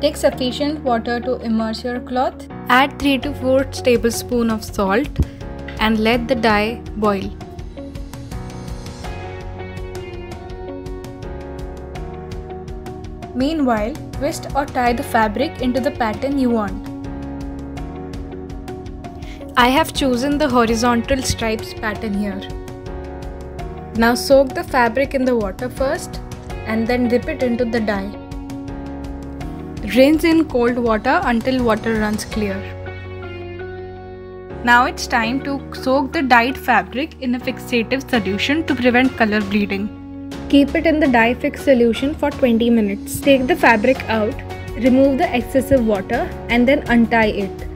Take sufficient water to immerse your cloth. Add 3 to 4 tablespoons of salt and let the dye boil. Meanwhile, twist or tie the fabric into the pattern you want. I have chosen the horizontal stripes pattern here. Now soak the fabric in the water first and then dip it into the dye. Rinse in cold water until water runs clear. Now it's time to soak the dyed fabric in a fixative solution to prevent color bleeding. Keep it in the dye fix solution for 20 minutes. Take the fabric out, remove the excessive water and then untie it.